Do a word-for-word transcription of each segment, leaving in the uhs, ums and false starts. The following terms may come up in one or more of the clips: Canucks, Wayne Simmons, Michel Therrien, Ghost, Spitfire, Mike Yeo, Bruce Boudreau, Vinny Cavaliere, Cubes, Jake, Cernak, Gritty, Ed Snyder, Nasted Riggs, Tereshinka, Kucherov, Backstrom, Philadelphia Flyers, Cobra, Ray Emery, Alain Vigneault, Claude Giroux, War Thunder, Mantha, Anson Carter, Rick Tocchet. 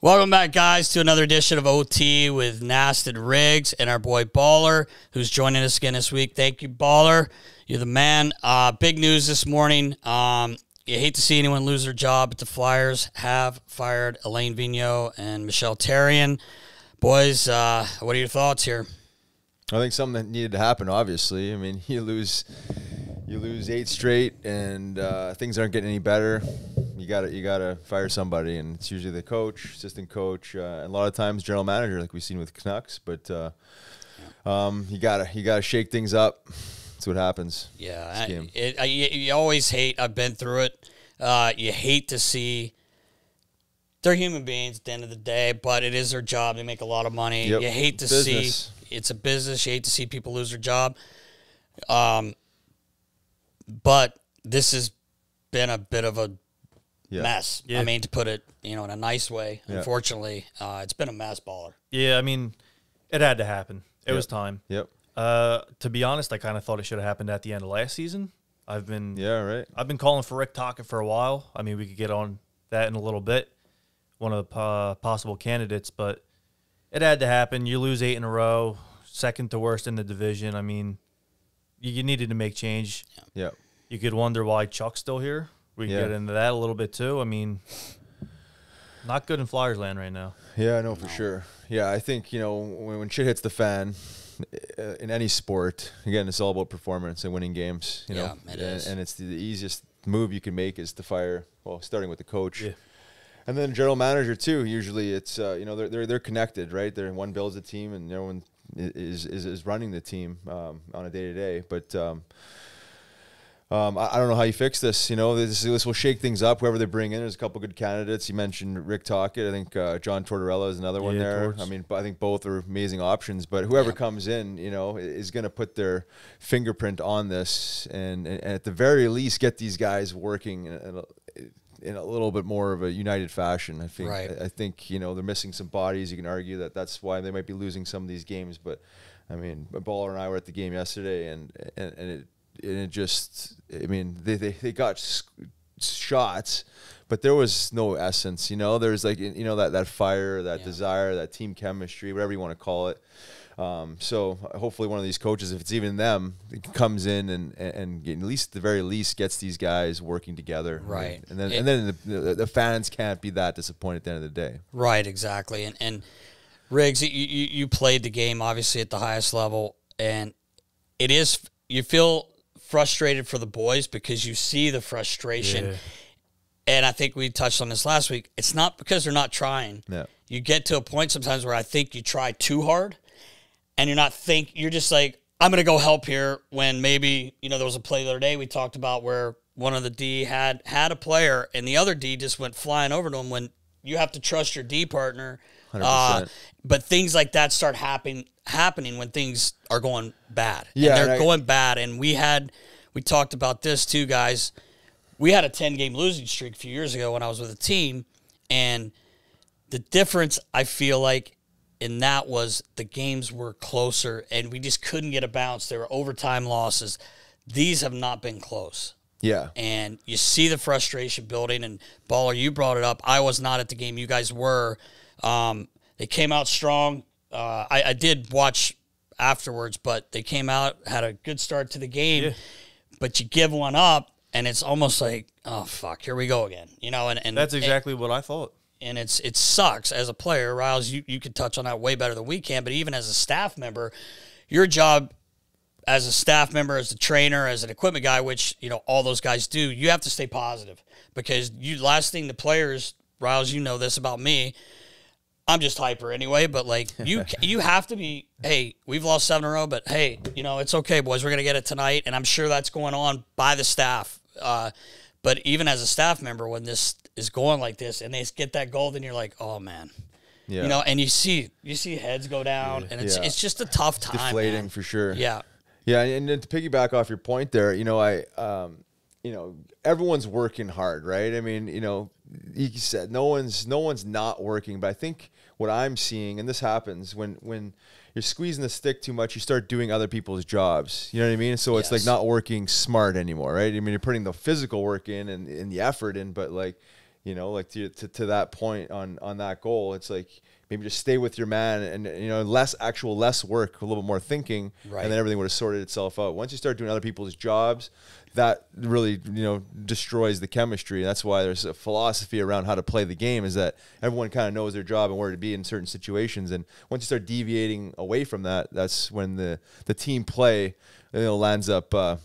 Welcome back, guys, to another edition of O T with Nasted Riggs and our boy Baller, who's joining us again this week. Thank you, Baller. You're the man. Uh, big news this morning. Um, you hate to see anyone lose their job, but the Flyers have fired Alain Vigneault and Michel Therrien. Boys, uh, what are your thoughts here? I think something that needed to happen, obviously. I mean, you lose you lose eight straight, and uh, things aren't getting any better. You got you got to fire somebody, and it's usually the coach, assistant coach, uh, and a lot of times general manager, like we've seen with Canucks. But uh, um, you gotta you gotta shake things up. That's what happens. Yeah, I, it, I, you always hate. I've been through it. Uh, you hate to see. They're human beings at the end of the day, but it is their job. They make a lot of money. Yep. You hate to business. see. It's a business. You hate to see people lose their job. Um, but this has been a bit of a Yeah. mess. Yeah. I mean, to put it, you know, in a nice way. Yeah. Unfortunately, uh, it's been a mess, Baller. Yeah, I mean, it had to happen. It yep. was time. Yep. Uh, to be honest, I kind of thought it should have happened at the end of last season. I've been yeah, right. I've been calling for Rick Tocchet for a while. I mean, we could get on that in a little bit. One of the uh, possible candidates, but it had to happen. You lose eight in a row, second to worst in the division. I mean, you, you needed to make change. Yeah. Yep. You could wonder why Chuck's still here. We can yeah. get into that a little bit too. I mean, not good in Flyers land right now. Yeah, I know for sure. Yeah, I think, you know, when, when shit hits the fan in any sport, again, it's all about performance and winning games. You yeah, know, it is. And, and it's the, the easiest move you can make is to fire. Well, starting with the coach, yeah. and then general manager too. Usually, it's uh, you know they're they're they're connected, right? They're one builds a team, and no one is is is running the team um, on a day to day, but. Um, Um, I, I don't know how you fix this. You know, this this will shake things up. Whoever they bring in, there's a couple good candidates. You mentioned Rick Tocchet. I think uh, John Tortorella is another yeah, one there. Torts. I mean, I think both are amazing options. But whoever yeah. comes in, you know, is going to put their fingerprint on this, and, and at the very least, get these guys working in a, in a little bit more of a united fashion. I think. Right. I think you know they're missing some bodies. You can argue that that's why they might be losing some of these games. But I mean, Baller and I were at the game yesterday, and and, and it. And it just, I mean, they, they, they got shots, but there was no essence, you know? There's like, you know, that, that fire, that yeah. desire, that team chemistry, whatever you want to call it. Um, so hopefully one of these coaches, if it's even them, comes in and, and, and at least at the very least gets these guys working together. Right. And, and then, it, and then the, the, the fans can't be that disappointed at the end of the day. Right, exactly. And, and Riggs, you, you, you played the game, obviously, at the highest level, and it is, you feel... frustrated for the boys because you see the frustration. Yeah. And I think we touched on this last week. It's not because they're not trying. No. You get to a point sometimes where I think you try too hard and you're not think you're just like, I'm going to go help here when maybe, you know, there was a play the other day we talked about where one of the D had had a player and the other D just went flying over to him when you have to trust your D partner. Uh, but things like that start happening happening when things are going bad. Yeah, and they're going bad. And we had, we talked about this too, guys. We had a ten game losing streak a few years ago when I was with a team. And the difference, I feel like, in that was the games were closer and we just couldn't get a bounce. There were overtime losses. These have not been close. Yeah. And you see the frustration building. And Baller, you brought it up. I was not at the game. You guys were. Um, they came out strong. Uh, I, I did watch afterwards, but they came out, had a good start to the game. Yeah. But you give one up, and it's almost like, oh, fuck, here we go again. You know, and, and that's exactly and, what I thought. And it's it sucks as a player. Riles, you, you could touch on that way better than we can, but even as a staff member, your job as a staff member, as a trainer, as an equipment guy, which, you know, all those guys do, you have to stay positive. Because you last thing the players, Riles, you know this about me, I'm just hyper anyway, but, like, you you have to be, hey, we've lost seven in a row, but, hey, you know, it's okay, boys. We're going to get it tonight, and I'm sure that's going on by the staff. Uh, but even as a staff member, when this is going like this and they get that goal, then you're like, oh, man. Yeah. You know, and you see you see heads go down, and it's yeah. it's just a tough time. Deflating, man. For sure. Yeah. Yeah, and then to piggyback off your point there, you know, I um, – you know, everyone's working hard, right? I mean, you know, he said no one's no one's not working, but I think what I'm seeing, and this happens when when you're squeezing the stick too much, you start doing other people's jobs. You know what I mean? So it's yes. like not working smart anymore, right? I mean, you're putting the physical work in and, and the effort in, but like you know, like to, to, to that point on, on that goal, it's like maybe just stay with your man and, you know, less actual, less work, a little bit more thinking, right. and then everything would have sorted itself out. Once you start doing other people's jobs, that really, you know, destroys the chemistry. And that's why there's a philosophy around how to play the game, is that everyone kind of knows their job and where to be in certain situations. And once you start deviating away from that, that's when the, the team play, you know, lands up uh,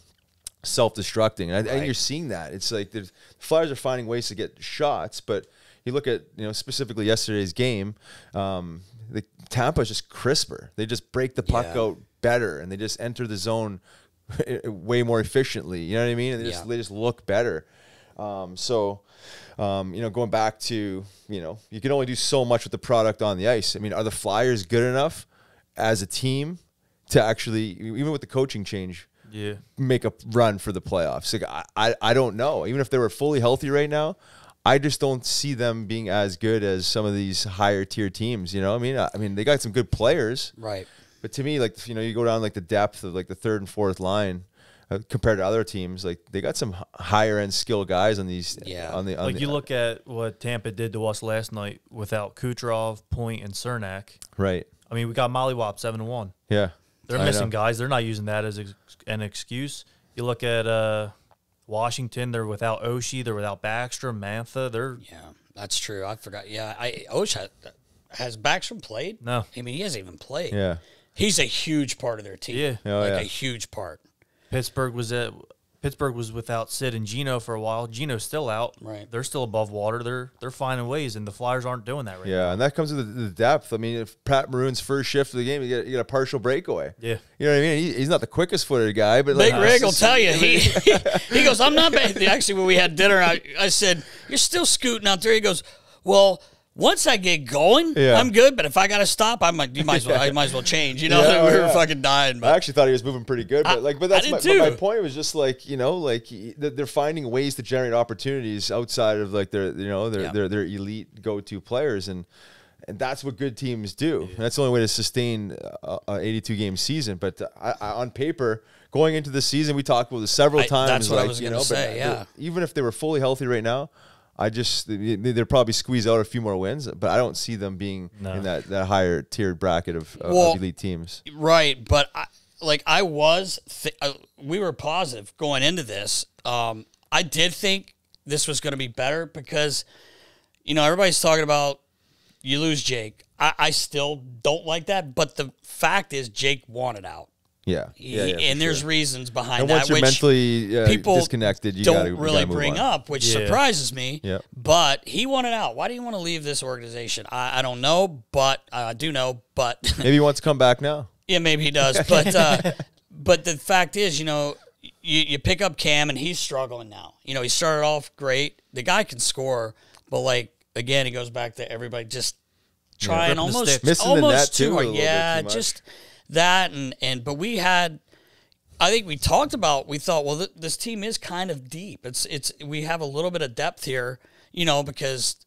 self-destructing. And I, right. I think you're seeing that. It's like the Flyers are finding ways to get shots, but you look at, you know, specifically yesterday's game, um, the Tampa's just crisper. They just break the puck yeah. out better, and they just enter the zone way more efficiently. You know what I mean? And they just, yeah. they just look better. Um, so, um, you know, going back to, you know, you can only do so much with the product on the ice. I mean, are the Flyers good enough as a team to actually, even with the coaching change, yeah. make a run for the playoffs? Like, I, I, I don't know. Even if they were fully healthy right now, I just don't see them being as good as some of these higher tier teams. You know, I mean, I, I mean, they got some good players, right? But to me, like, you know, you go down like the depth of like the third and fourth line uh, compared to other teams. Like, they got some higher end skill guys on these. Yeah, on the on like the, you look at what Tampa did to us last night without Kucherov, Point, and Cernak. Right. I mean, we got mollywopped seven to one. Yeah, they're I missing know. guys. They're not using that as ex an excuse. You look at. Uh, Washington, they're without Oshie, they're without Backstrom, Mantha, they're... Yeah, that's true. I forgot. Yeah, I Oshie, has Backstrom played? No. I mean, he hasn't even played. Yeah. He's a huge part of their team. Yeah. Oh, like yeah. a huge part. Pittsburgh was at, Pittsburgh was without Sid and Geno for a while. Geno's still out. Right. They're still above water. They're they're finding ways, and the Flyers aren't doing that right yeah, now. Yeah, and that comes to the, the depth. I mean, if Pat Maroon's first shift of the game, you get, you get a partial breakaway. Yeah. You know what I mean? He, he's not the quickest-footed guy. But Big like, Rick will tell you. He, he, he goes, I'm not bad. Actually, when we had dinner, I, I said, you're still scooting out there. He goes, well, once I get going, yeah. I'm good. But if I got to stop, I might. You might as well. I might as well change. You know, yeah, we were yeah. fucking dying. But. I actually thought he was moving pretty good. But I, like, but that's my, but my point was just like, you know, like they're finding ways to generate opportunities outside of like their, you know, their yeah. their, their elite go-to players, and and that's what good teams do. Yeah. And that's the only way to sustain a eighty-two game season. But I, I, on paper, going into the season, we talked about this several I, times. That's what like, I was going to say. Yeah, even if they were fully healthy right now. I just, they'll probably squeeze out a few more wins, but I don't see them being no. in that, that higher tiered bracket of, of, well, of elite teams. Right, but I, like I was, th I, we were positive going into this. Um, I did think this was going to be better because, you know, everybody's talking about you lose Jake. I, I still don't like that, but the fact is Jake wanted out. Yeah, yeah, yeah, and there's sure. reasons behind and that, once you're which mentally uh, people disconnected, you don't gotta, really you gotta bring on. up, which yeah. surprises me. Yeah. But he wanted out. Why do you want to leave this organization? I, I don't know, but uh, I do know. But maybe he wants to come back now. Yeah, maybe he does. But uh, but the fact is, you know, you, you pick up Cam, and he's struggling now. You know, he started off great. The guy can score, but like again, he goes back to everybody just trying yeah, almost missing almost the net too. Hard. Yeah, too just. That and, and, but we had, I think we talked about, we thought, well, th this team is kind of deep. It's, it's, we have a little bit of depth here, you know, because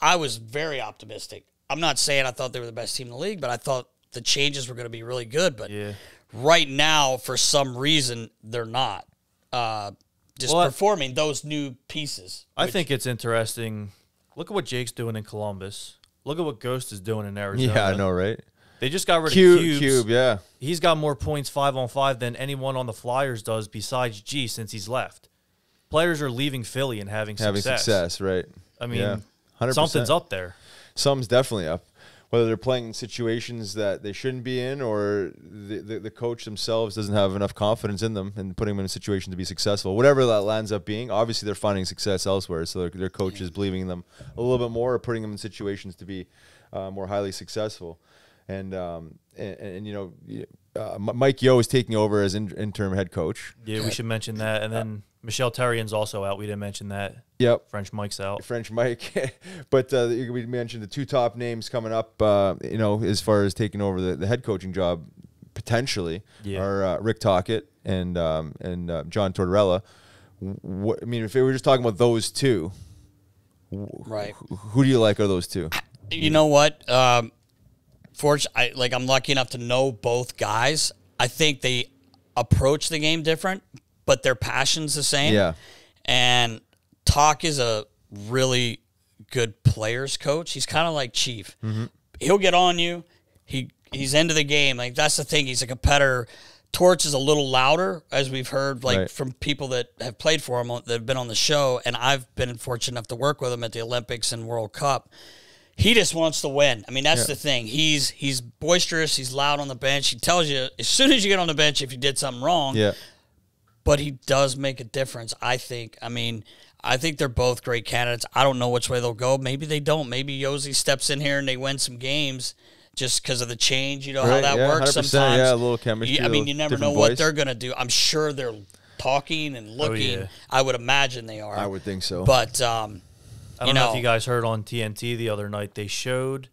I was very optimistic. I'm not saying I thought they were the best team in the league, but I thought the changes were going to be really good. But yeah. right now, for some reason, they're not uh, just well, performing I, those new pieces. I which, think it's interesting. Look at what Jake's doing in Columbus. Look at what Ghost is doing in Arizona. Yeah, I know, right? They just got rid Cube, of Cubes. Cube, yeah. He's got more points five on five than anyone on the Flyers does besides G since he's left. Players are leaving Philly and having success. Having success, right. I mean, yeah. one hundred percent. Something's up there. Something's definitely up. Whether they're playing in situations that they shouldn't be in, or the, the, the coach themselves doesn't have enough confidence in them and putting them in a situation to be successful. Whatever that lands up being, obviously they're finding success elsewhere, so their, their coach is believing in them a little bit more or putting them in situations to be uh, more highly successful. And, um, and, and, you know, uh, Mike Yeo is taking over as in, interim head coach. Yeah, we should mention that. And then uh, Michel Therrien's also out. We didn't mention that. Yep. French Mike's out. French Mike. But uh, we mentioned the two top names coming up, uh, you know, as far as taking over the, the head coaching job potentially yeah. are uh, Rick Tocchet and, um, and uh, John Tortorella. What, I mean, if we were just talking about those two, right? Who, who do you like are those two? You know what? Um, I, like I'm lucky enough to know both guys. I think they approach the game different, but their passion's the same. Yeah. And Toc is a really good players coach. He's kind of like Chief. Mm-hmm. He'll get on you. He he's into the game. Like, that's the thing. He's a competitor. Torch is a little louder, as we've heard, like right. from people that have played for him that have been on the show, and I've been fortunate enough to work with him at the Olympics and World Cup. He just wants to win. I mean, that's yeah. the thing. He's he's boisterous. He's loud on the bench. He tells you as soon as you get on the bench if you did something wrong. Yeah. But he does make a difference, I think. I mean, I think they're both great candidates. I don't know which way they'll go. Maybe they don't. Maybe Yossi steps in here and they win some games just because of the change. You know right, how that yeah, works sometimes. Yeah, a little chemistry. You, I mean, you never know what voice. they're going to do. I'm sure they're talking and looking. Oh, yeah. I would imagine they are. I would think so. But um, I don't you know, know if you guys heard on T N T the other night, they showed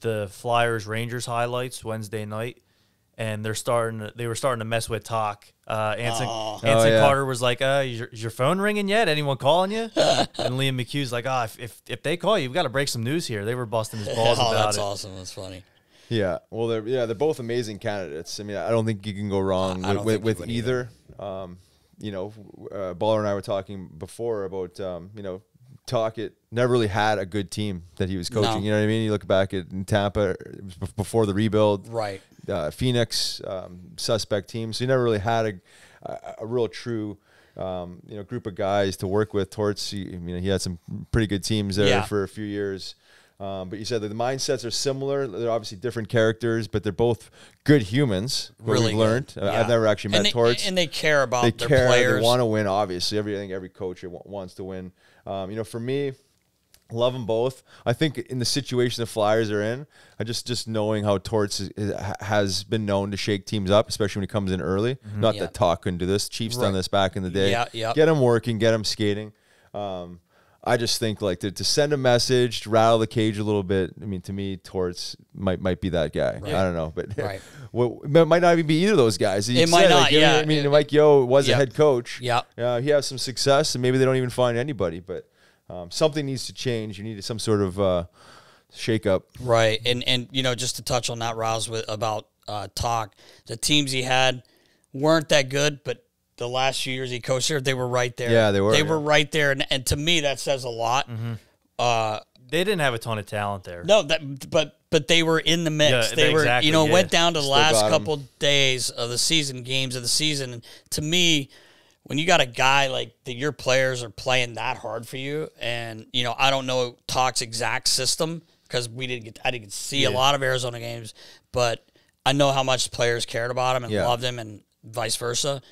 the Flyers-Rangers highlights Wednesday night. And they're starting. To, they were starting to mess with Toc. Uh, Anson, oh. Anson oh, yeah. Carter was like, uh, is your, is your phone ringing yet? Anyone calling you? And Liam McHugh's like, ah, oh, if, if if they call you, we've got to break some news here. They were busting his balls oh, about that's it. That's awesome. That's funny. Yeah. Well, they're yeah, they're both amazing candidates. I mean, I don't think you can go wrong uh, with, with, with either. either. Um, you know, uh, Baller and I were talking before about um, you know, Tocchet never really had a good team that he was coaching. No. You know what I mean? You look back at in Tampa before the rebuild, right? Uh, Phoenix, um, suspect team. So he never really had a, a, a real true, um, you know, group of guys to work with. Torts, he, you know, he had some pretty good teams there yeah. for a few years. Um, but you said that the mindsets are similar. They're obviously different characters, but they're both good humans. Really we've learned. Yeah. I've never actually met Torts. And they care about they their care, players. They want to win, obviously. Every, I think every coach wants to win. Um, you know, for me, love them both. I think in the situation the Flyers are in, I just just knowing how Torts is, is, has been known to shake teams up, especially when he comes in early. Mm-hmm. Not yeah. that Toc couldn't do this. Chiefs right. done this back in the day. Yeah, yeah. Get him working, get him skating. Um, I just think like to, to send a message, to rattle the cage a little bit. I mean, to me, Torts might might be that guy. Right. I don't know, but right. well, it might not even be either of those guys. You it said, might not. Like, yeah, I mean, Mike Yeo was yep. a head coach. Yeah, uh, he has some success, and maybe they don't even find anybody. But um, something needs to change. You need some sort of uh, shake up, right? And and you know, just to touch on that, Rouse, with about uh, Toc, the teams he had weren't that good, but. The last few years he coached here, they were right there. Yeah, they were. They yeah. were right there, and, and to me that says a lot. Mm-hmm. uh, they didn't have a ton of talent there. No, that but but they were in the mix. Yeah, they, they were, exactly, you know, yeah. went down to the Still last couple days of the season, games of the season. And to me, when you got a guy like that, your players are playing that hard for you, and you know I don't know Toc's exact system because we didn't get I didn't see yeah. a lot of Arizona games, but I know how much players cared about him and yeah. loved him, and vice versa.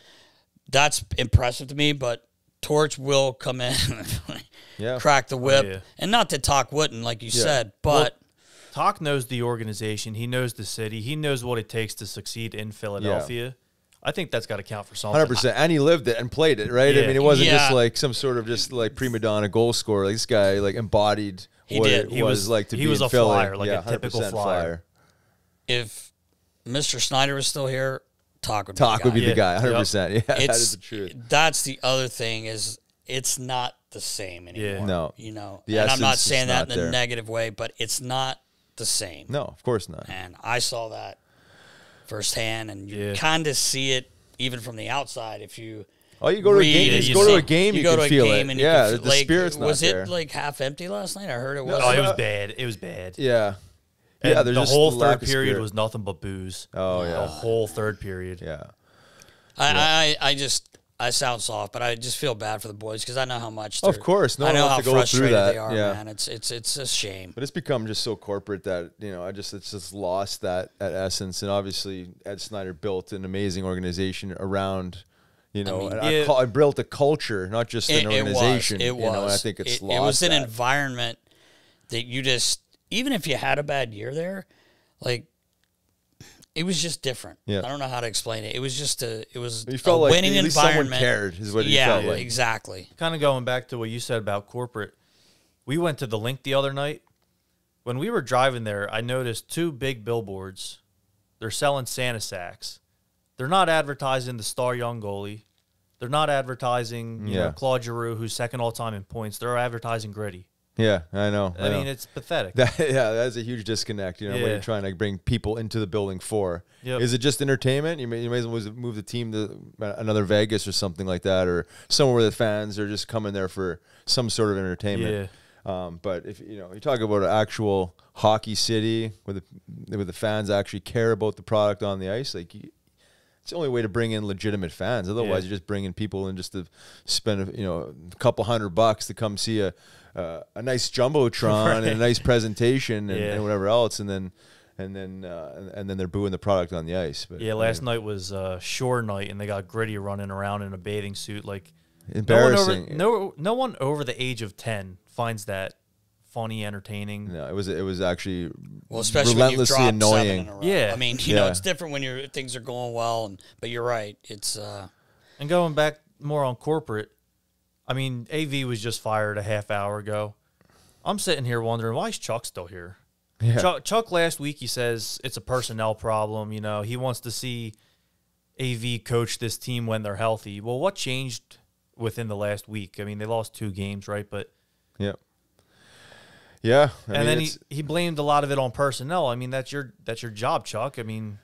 That's impressive to me, but Torch will come in and yeah. crack the whip. Oh, yeah. And not that Toc wouldn't, like you yeah. said, but... Well, Toc knows the organization. He knows the city. He knows what it takes to succeed in Philadelphia. Yeah. I think that's got to count for something. one hundred percent. And he lived it and played it, right? Yeah. I mean, it wasn't yeah. just like some sort of just like prima donna goal scorer. Like this guy like embodied he what did. It he was, was like to he be was in a Philly. Flyer, like yeah, a typical flyer. flyer. If Mister Snyder was still here... Toc would Toc be, the, would guy. be yeah. the guy, one hundred percent. Yep. Yeah, it's, that is the truth. That's the other thing is it's not the same anymore. Yeah. No. You know, the and I'm not saying that not in a negative way, but it's not the same. No, of course not. And I saw that firsthand, and you yeah. kind of see it even from the outside if you Oh, you go to read, a game, you, you go see, to a game, you, you go can to a feel game it. And you yeah, can feel, the like, spirit's not was there. Was it like half empty last night? I heard it was. No, oh, it was bad. It was bad. Yeah. And yeah, the whole third period was nothing but booze. Oh, yeah. The whole third period. Yeah. I, I, I just, I sound soft, but I just feel bad for the boys because I know how much. Of course. No I know how to go frustrated through that. They are, yeah. man. It's, it's, it's a shame. But it's become just so corporate that, you know, I just, it's just lost that, that essence. And obviously, Ed Snyder built an amazing organization around. You know, I mean, and it, I, call, I built a culture, not just an it, organization. It was. It was. You know, I think it's it, lost. It was an that. environment that you just. Even if you had a bad year there, like it was just different. Yeah. I don't know how to explain it. It was just a it was you felt a like winning at least environment. Someone cared is what you yeah, felt like. Exactly. Kind of going back to what you said about corporate. We went to the Link the other night. When we were driving there, I noticed two big billboards. They're selling Santa sacks. They're not advertising the star young goalie. They're not advertising, you yeah. know, Claude Giroux, who's second all time in points. They're advertising Gritty. Yeah, I know. I, I know. mean, it's pathetic. That, yeah, that's a huge disconnect, you know, yeah. what you're trying to bring people into the building for. Yep. Is it just entertainment? You may, you may as well move the team to another Vegas or something like that, or somewhere where the fans are just coming there for some sort of entertainment. Yeah. Um, but, if you know, you talk about an actual hockey city where the, where the fans actually care about the product on the ice, like, you, it's the only way to bring in legitimate fans. Otherwise, yeah. you're just bringing people in just to spend, you know, a couple hundred bucks to come see a uh, a nice jumbotron right. and a nice presentation and, yeah. and whatever else, and then and then uh, and then they're booing the product on the ice. But yeah, last I mean, night was uh, Shore night, and they got Gritty running around in a bathing suit, like embarrassing. No one over, no, no one over the age of ten finds that funny, entertaining. No, it was it was actually well, especially relentlessly when you've dropped annoying. Seven in a row. Yeah, I mean, you yeah. know, it's different when your things are going well, and but you're right, it's uh, and going back more on corporate. I mean, A V was just fired a half hour ago. I'm sitting here wondering why is Chuck still here? Yeah. Chuck, Chuck last week he says it's a personnel problem. You know, he wants to see A V coach this team when they're healthy. Well, what changed within the last week? I mean, they lost two games, right? But yeah. Yeah, I and mean, then he, he blamed a lot of it on personnel. I mean, that's your that's your job, Chuck. I mean,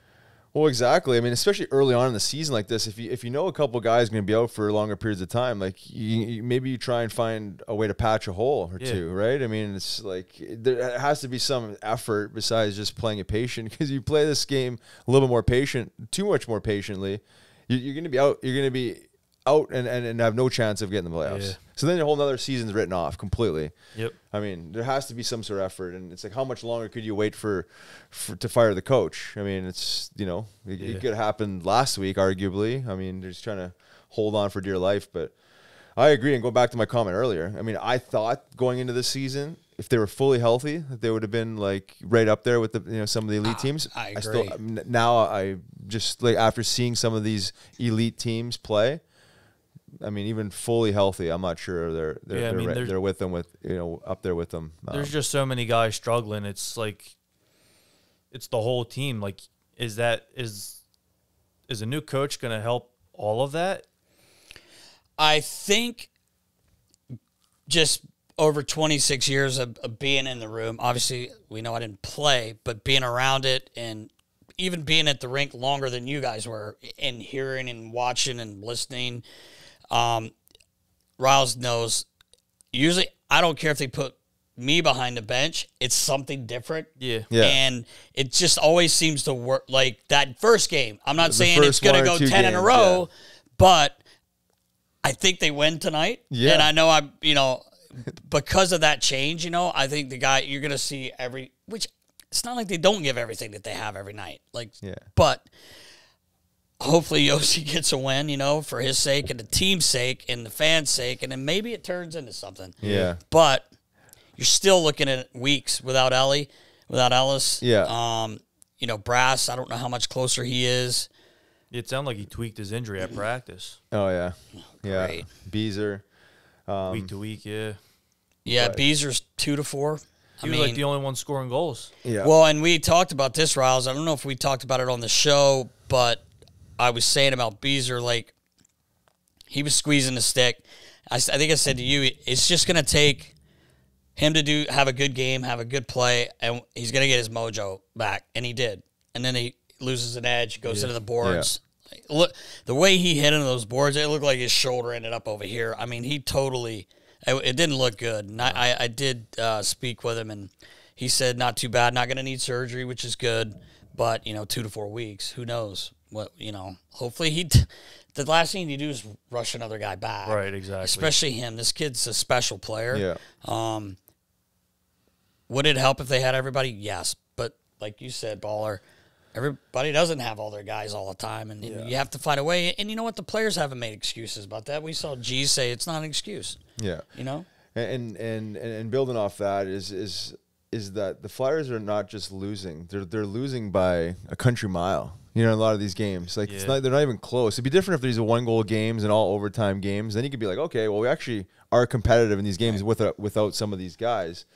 well, exactly. I mean, especially early on in the season like this, if you if you know a couple guys going to be out for longer periods of time, like you, you, maybe you try and find a way to patch a hole or yeah. two, right? I mean, it's like there has to be some effort besides just playing it patient, because you play this game a little bit more patient, too much more patiently, you, you're going to be out. You're going to be out and, and, and have no chance of getting the playoffs. Yeah. So then your whole other season's written off completely. Yep. I mean, there has to be some sort of effort, and it's like, how much longer could you wait for, for to fire the coach? I mean, it's, you know, it, yeah. it could happen last week, arguably. I mean, they're just trying to hold on for dear life. But I agree, and go back to my comment earlier. I mean, I thought going into this season, if they were fully healthy, they would have been like right up there with the you know some of the elite ah, teams. I agree. I still, now I just like after seeing some of these elite teams play. I mean, even fully healthy, I'm not sure they're they're yeah, I mean, they're, they're with them with you know up there with them. Um, there's just so many guys struggling. It's like it's the whole team. Like, is that is is a new coach going to help all of that? I think just over twenty-six years of, of being in the room. Obviously, we know I didn't play, but being around it and even being at the rink longer than you guys were, and hearing and watching and listening. Um, Riles knows usually I don't care if they put me behind the bench. It's something different. Yeah. yeah. And it just always seems to work like that first game. I'm not the saying it's going to go ten games, in a row, yeah. but I think they win tonight. Yeah. And I know I, you know, because of that change, you know, I think the guy you're going to see every, which it's not like they don't give everything that they have every night. Like, yeah. but hopefully Oshie gets a win, you know, for his sake and the team's sake and the fans' sake, and then maybe it turns into something. Yeah. But you're still looking at weeks without Ellie, without Ellis. Yeah. Um, you know, Brass, I don't know how much closer he is. It sounded like he tweaked his injury at practice. Oh, yeah. Oh, yeah. Beezer. Um, week to week, yeah. Yeah, but Beezer's two to four. He I was mean, like the only one scoring goals. Yeah. Well, and we talked about this, Riles. I don't know if we talked about it on the show, but I was saying about Beezer, like, he was squeezing the stick. I, I think I said to you, it's just going to take him to do have a good game, have a good play, and he's going to get his mojo back, and he did. And then he loses an edge, goes yeah. into the boards. Yeah. Look, the way he hit into those boards, it looked like his shoulder ended up over here. I mean, he totally – it didn't look good. And I, I, I did uh, speak with him, and he said, not too bad, not going to need surgery, which is good, but, you know, two to four weeks, who knows? What you know, hopefully he. T the last thing you do is rush another guy back, right? Exactly. Especially him. This kid's a special player. Yeah. Um. Would it help if they had everybody? Yes, but like you said, Baller, everybody doesn't have all their guys all the time, and yeah. you have to find a way. And you know what? The players haven't made excuses about that. We saw G say it's not an excuse. Yeah. You know. And and and, and building off that is is is that the Flyers are not just losing; they're they're losing by a country mile. You know, in a lot of these games, like yeah. it's not, they're not even close. It'd be different if these are one-goal games and all overtime games. Then you could be like, okay, well, we actually are competitive in these games right. with a, without some of these guys.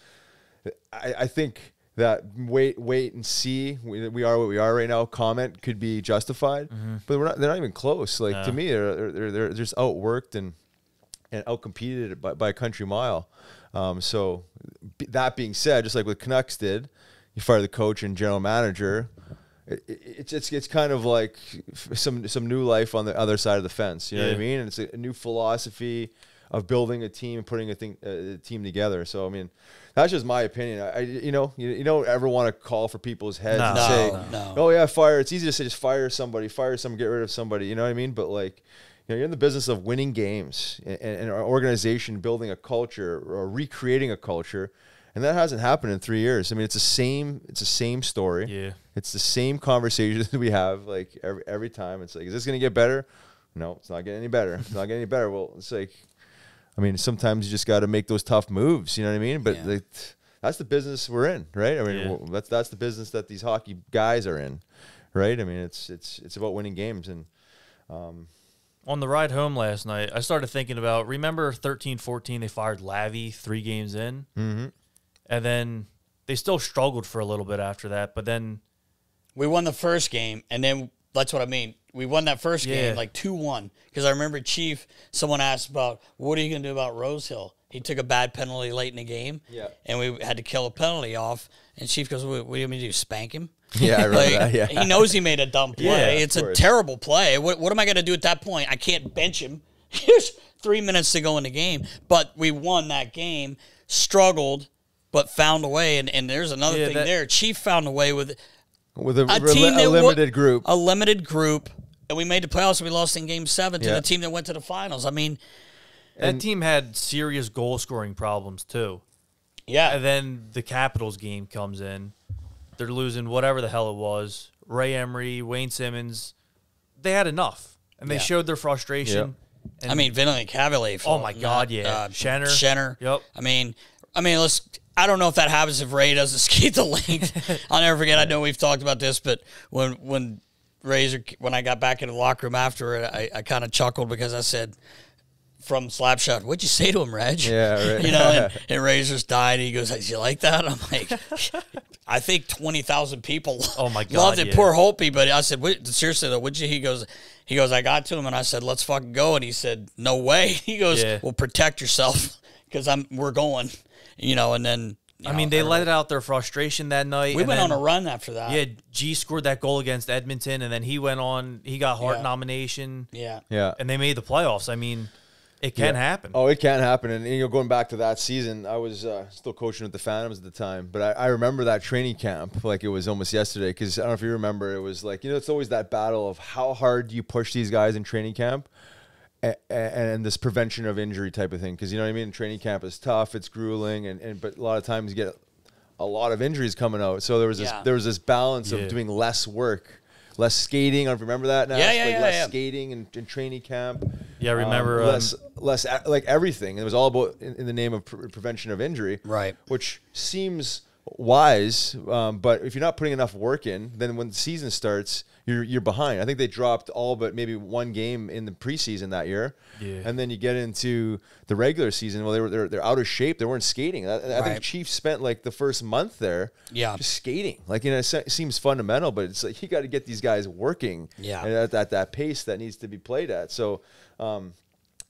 I, I think that wait, wait and see. We, we are what we are right now. Comment could be justified, mm-hmm. but we're not. They're not even close. Like no. to me, they're, they're they're just outworked, and and outcompeted it by, by a country mile. Um, so that being said, just like what Canucks did, you fire the coach and general manager. It, it, it's it's it's kind of like some some new life on the other side of the fence. You know yeah. what I mean? And it's a, a new philosophy of building a team and putting a thing a team together. So I mean, that's just my opinion. I you know you, you don't ever want to call for people's heads no, and say, no, no. "Oh yeah, fire." It's easy to say, just fire somebody, fire some, get rid of somebody. You know what I mean? But like, you know, you're in the business of winning games and, and an organization, building a culture or recreating a culture. And that hasn't happened in three years. I mean, it's the same. It's the same story. Yeah, it's the same conversations that we have. Like every every time, it's like, is this going to get better? No, it's not getting any better. It's not getting any better. Well, it's like, I mean, sometimes you just got to make those tough moves. You know what I mean? But yeah. like, that's the business we're in, right? I mean, yeah. well, that's that's the business that these hockey guys are in, right? I mean, it's it's it's about winning games. And um, on the ride home last night, I started thinking about, remember thirteen fourteen, they fired Lavi three games in. Mm-hmm. And then they still struggled for a little bit after that, but then we won the first game, and then that's what I mean. We won that first yeah. game like two one because I remember Chief. Someone asked about what are you going to do about Rose Hill? He took a bad penalty late in the game, yeah, and we had to kill a penalty off. And Chief goes, "What, what do you mean to do? Spank him?" Yeah, I remember like, that. Yeah. He knows he made a dumb play. Yeah, it's a terrible play. What what am I going to do at that point? I can't bench him. Here's three minutes to go in the game, but we won that game. Struggled. But found a way, and, and there's another yeah, thing that, there. Chief found a way with, with a, a, team that a limited group. A limited group, and we made the playoffs, and we lost in Game seven to yeah. the team that went to the finals. I mean. That and, team had serious goal-scoring problems, too. Yeah. And then the Capitals game comes in. They're losing whatever the hell it was. Ray Emery, Wayne Simmons, they had enough, and they yeah. showed their frustration. Yep. And, I mean, Vinny Cavaliere. Oh, my God, that, yeah. Uh, Schennar. Schennar. Yep. I mean, I mean, let's – I don't know if that happens if Ray doesn't skate the length. I'll never forget. I know we've talked about this, but when when Ray's when I got back in the locker room after it, I, I kind of chuckled because I said from Slapshot, "What'd you say to him, Reg?" Yeah, right. You know, and, and Ray's just died. He goes, "Did you like that?" I'm like, I think twenty thousand people. Oh my God, loved it. Yeah. Poor Holtby, but I said, what, seriously though, would you? He goes, he goes. I got to him and I said, "Let's fucking go." And he said, "No way." He goes, yeah. "Well, protect yourself because I'm we're going." You know, and then... I know, mean, they let out their frustration that night. We went then, on a run after that. Yeah, G scored that goal against Edmonton, and then he went on, he got Hart yeah. nomination. Yeah. Yeah. And they made the playoffs. I mean, it can yeah. happen. Oh, it can happen. And, you know, going back to that season, I was uh, still coaching with the Phantoms at the time, but I, I remember that training camp like it was almost yesterday, because I don't know if you remember, it was like, you know, it's always that battle of how hard do you push these guys in training camp? And, and this prevention of injury type of thing, because you know what I mean. Training camp is tough; it's grueling, and, and but a lot of times you get a lot of injuries coming out. So there was this yeah. there was this balance yeah. of doing less work, less skating. I don't remember that now. Yeah, yeah, like yeah, less yeah. skating and, and training camp. Yeah, I remember um, less um, less like everything. It was all about in, in the name of pre prevention of injury, right? Which seems wise, um, but if you're not putting enough work in, then when the season starts, you're you're behind. I think they dropped all but maybe one game in the preseason that year, yeah. and then you get into the regular season. Well, they were they're they're out of shape. They weren't skating. I, I right. think Chiefs spent like the first month there, yeah, just skating. Like you know, it seems fundamental, but it's like you got to get these guys working, yeah, at, at that pace that needs to be played at. So, um,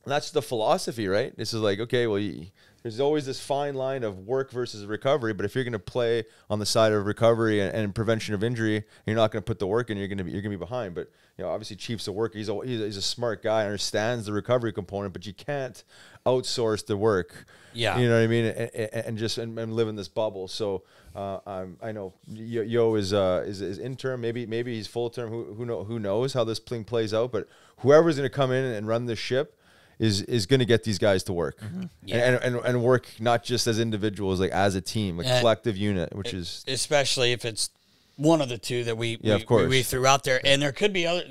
that's the philosophy, right? This is like okay, well. You, There's always this fine line of work versus recovery, but if you're going to play on the side of recovery and, and prevention of injury, you're not going to put the work in. You're going to be you're going to be behind. But you know, obviously, Chief's a worker. He's a, he's a smart guy, understands the recovery component, but you can't outsource the work. Yeah, you know what I mean, and, and, and just and, and live in this bubble. So uh, I'm, I know Yo is uh, is, is interim. Maybe maybe he's full term. Who who know who knows how this thing plays out? But whoever's going to come in and run this ship. Is is going to get these guys to work, mm-hmm. yeah. and, and and work not just as individuals, like as a team, a and collective unit, which it, is especially if it's one of the two that we yeah, we, of course. we we threw out there, and there could be other.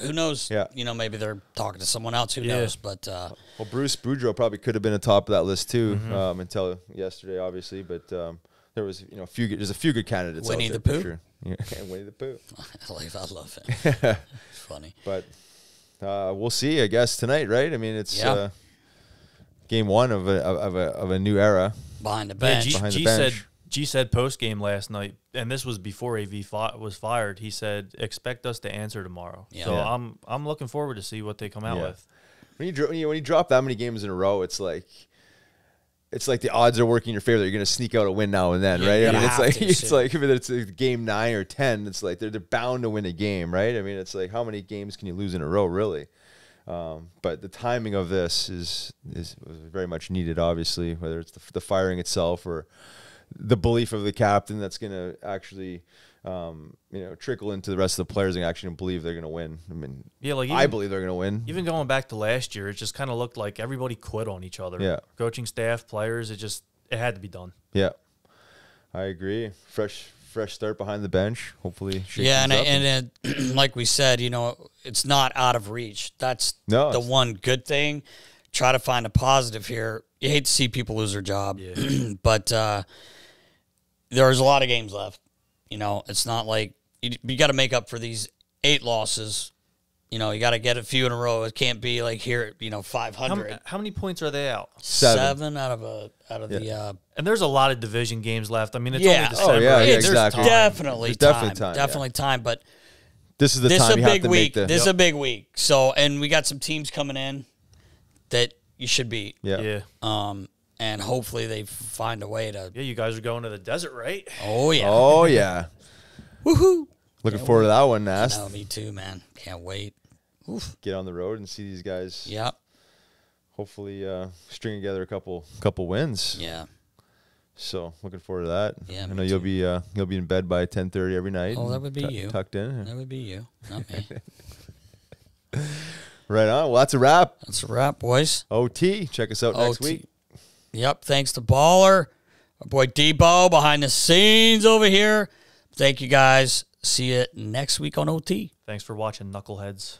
Who knows? Yeah. you know, maybe they're talking to someone else. Who yeah. knows? But uh, well, Bruce Boudreau probably could have been at top of that list too mm-hmm. um, until yesterday, obviously. But um, there was you know a few there's a few good candidates. Winnie out there, the Pooh, sure. yeah. and Winnie the Pooh. I like I love him. It's funny, but. Uh, we'll see, I guess, tonight, right? I mean, it's yeah. uh, game one of a, of, a, of a new era. Behind the bench. Yeah, G, Behind G the bench. Said, G said post-game last night, and this was before A V fi was fired, he said, expect us to answer tomorrow. Yeah. So yeah. I'm I'm looking forward to see what they come out yeah. with. When you, when you when you drop that many games in a row, it's like it's like the odds are working in your favor that you're going to sneak out a win now and then, yeah, right? I mean, it's like to, it's shit. like if it's like game nine or ten, it's like they're they're bound to win a game, right? I mean, it's like how many games can you lose in a row, really? Um, but the timing of this is is very much needed, obviously, whether it's the, the firing itself or the belief of the captain that's going to actually, um, you know, trickle into the rest of the players and actually believe they're going to win. I mean, yeah, like even, I believe they're going to win. Even going back to last year, it just kind of looked like everybody quit on each other. Yeah. Coaching staff, players, it just, it had to be done. Yeah, I agree. Fresh, fresh start behind the bench. Hopefully. Yeah. And, I, and, and like we said, you know, it's not out of reach. That's no, the one good thing. Try to find a positive here. You hate to see people lose their job, yeah. but, uh, there's a lot of games left. You know, it's not like you, you got to make up for these eight losses. You know, you got to get a few in a row. It can't be like here, you know, five hundred. How, how many points are they out? Seven, Seven out of a out of yeah. the. Uh, and there's a lot of division games left. I mean, it's yeah. only December. Oh, yeah, yeah, it's exactly. definitely there's time. Definitely time. Definitely yeah. time. But this is the this time. A you big have to week. Make the, this yep. is a big week. So, and we got some teams coming in that you should beat. Yeah. yeah. Um. And hopefully they find a way to... Yeah, you guys are going to the desert, right? Oh, yeah. Oh, yeah. Woohoo! Looking Can't forward wait. to that one, Nast. No, me too, man. Can't wait. Oof. Get on the road and see these guys. Yeah. Hopefully uh, string together a couple couple wins. Yeah. So, looking forward to that. Yeah, I know you'll be, uh, you'll be in bed by ten thirty every night. Oh, that would be you. Tucked in. That would be you, not me. Right on. Well, that's a wrap. That's a wrap, boys. O T. Check us out next week. Yep, thanks to Baller, our boy Debo behind the scenes over here. Thank you guys. See you next week on O T. Thanks for watching, Knuckleheads.